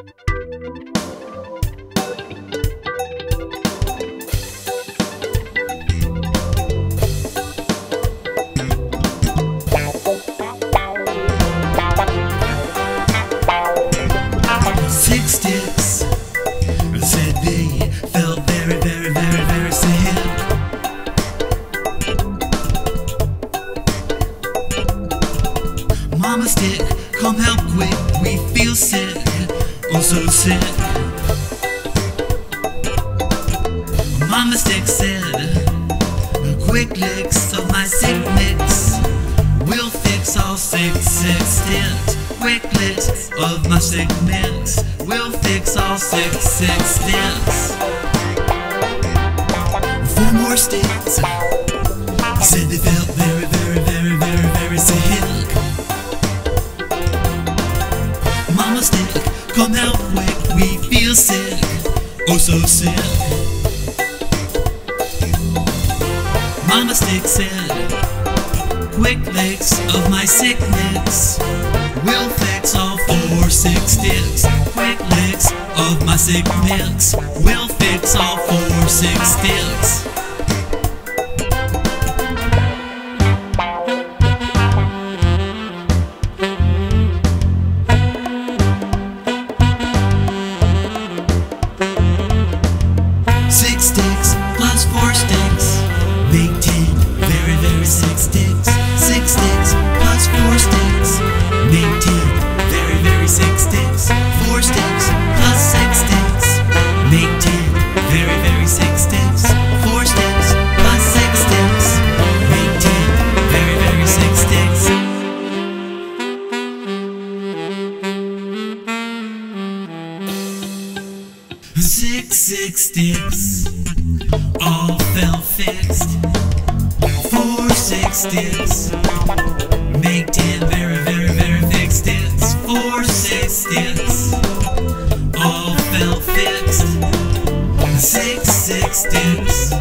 6 tips said they felt very sad. Mama's dead, come help quick, we feel sad, oh so sad. Mama's dead said, quick licks of my sick mix, we'll fix all 6 tips. Quick licks of my sick mix, we'll fix all 6 tips. 4 more sticks said they felt very sick. Mama stick, come help quick, we feel sick, oh so sick. Mama stick said, quick licks of my sick mix, we'll fix all 4, 6 tips. Quick licks of my sick mix, we'll fix all 4, 6 tips. Six tips all fell fixed. 4, 6 tips make 10 very fixed tips. 4, 6 tips all fell fixed. 6 tips